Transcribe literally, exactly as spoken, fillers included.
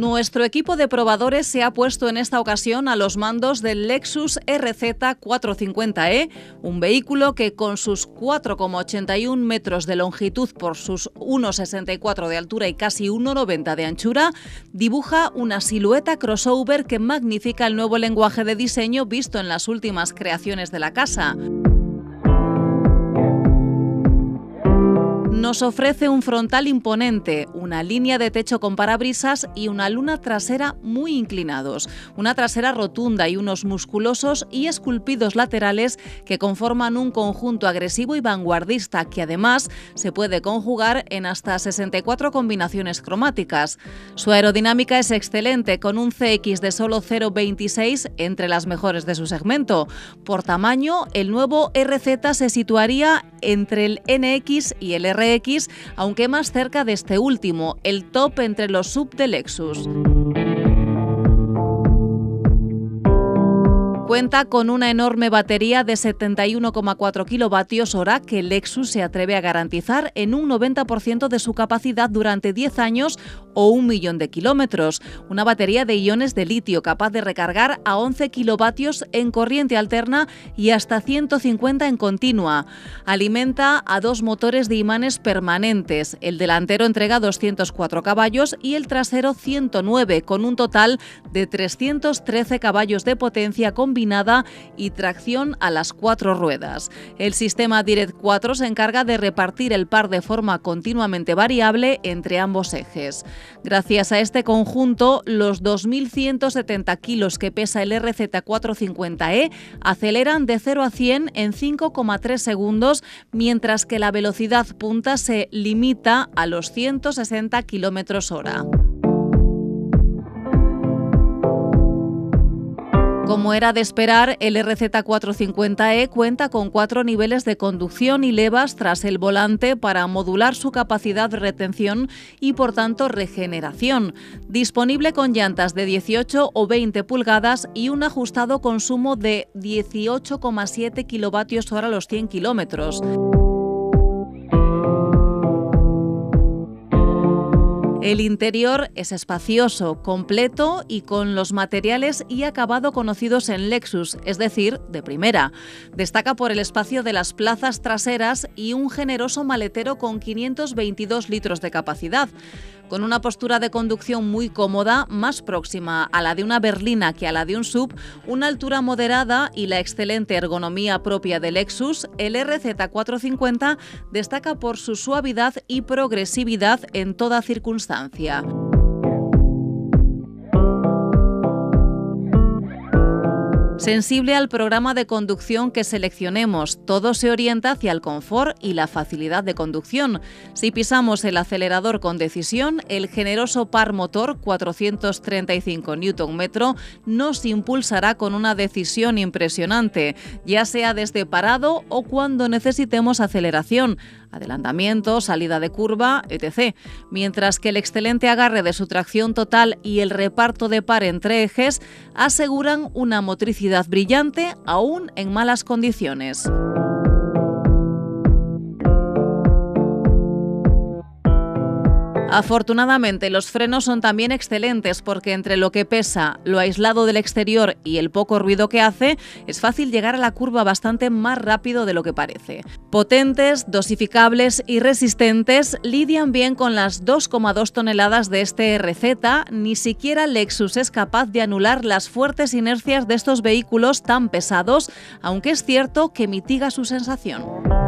Nuestro equipo de probadores se ha puesto en esta ocasión a los mandos del Lexus R Z cuatrocientos cincuenta e, un vehículo que con sus cuatro coma ochenta y uno metros de longitud por sus uno coma sesenta y cuatro de altura y casi uno coma noventa de anchura, dibuja una silueta crossover que magnifica el nuevo lenguaje de diseño visto en las últimas creaciones de la casa. Nos ofrece un frontal imponente, una línea de techo con parabrisas y una luna trasera muy inclinados, una trasera rotunda y unos musculosos y esculpidos laterales que conforman un conjunto agresivo y vanguardista que además se puede conjugar en hasta sesenta y cuatro combinaciones cromáticas. Su aerodinámica es excelente, con un C X de solo cero coma veintiséis entre las mejores de su segmento. Por tamaño, el nuevo R Z se situaría entre el N X y el R X, aunque más cerca de este último, el top entre los S U V de Lexus. Cuenta con una enorme batería de setenta y uno coma cuatro kilovatios hora que Lexus se atreve a garantizar en un noventa por ciento de su capacidad durante diez años o un millón de kilómetros. Una batería de iones de litio capaz de recargar a once kilovatios en corriente alterna y hasta ciento cincuenta en continua. Alimenta a dos motores de imanes permanentes. El delantero entrega doscientos cuatro caballos y el trasero ciento nueve, con un total de trescientos trece caballos de potencia combinada y tracción a las cuatro ruedas. El sistema Direct cuatro se encarga de repartir el par de forma continuamente variable entre ambos ejes. Gracias a este conjunto, los dos mil ciento setenta kilos que pesa el R Z cuatrocientos cincuenta e aceleran de cero a cien en cinco coma tres segundos, mientras que la velocidad punta se limita a los ciento sesenta kilómetros hora. Como era de esperar, el R Z cuatrocientos cincuenta e cuenta con cuatro niveles de conducción y levas tras el volante para modular su capacidad de retención y, por tanto, regeneración. Disponible con llantas de dieciocho o veinte pulgadas y un ajustado consumo de dieciocho coma siete kilovatios hora a los cien kilómetros. El interior es espacioso, completo y con los materiales y acabado conocidos en Lexus, es decir, de primera. Destaca por el espacio de las plazas traseras y un generoso maletero con quinientos veintidós litros de capacidad. Con una postura de conducción muy cómoda, más próxima a la de una berlina que a la de un S U V, una altura moderada y la excelente ergonomía propia de Lexus, el R Z cuatrocientos cincuenta destaca por su suavidad y progresividad en toda circunstancia. Sensible al programa de conducción que seleccionemos, todo se orienta hacia el confort y la facilidad de conducción. Si pisamos el acelerador con decisión, el generoso par motor, cuatrocientos treinta y cinco newton metros, nos impulsará con una decisión impresionante, ya sea desde parado o cuando necesitemos aceleración, adelantamiento, salida de curva, etcétera. Mientras que el excelente agarre de su tracción total y el reparto de par entre ejes aseguran una motricidad brillante aún en malas condiciones. Afortunadamente, los frenos son también excelentes porque entre lo que pesa, lo aislado del exterior y el poco ruido que hace, es fácil llegar a la curva bastante más rápido de lo que parece. Potentes, dosificables y resistentes, lidian bien con las dos coma dos toneladas de este R Z. Ni siquiera Lexus es capaz de anular las fuertes inercias de estos vehículos tan pesados, aunque es cierto que mitiga su sensación.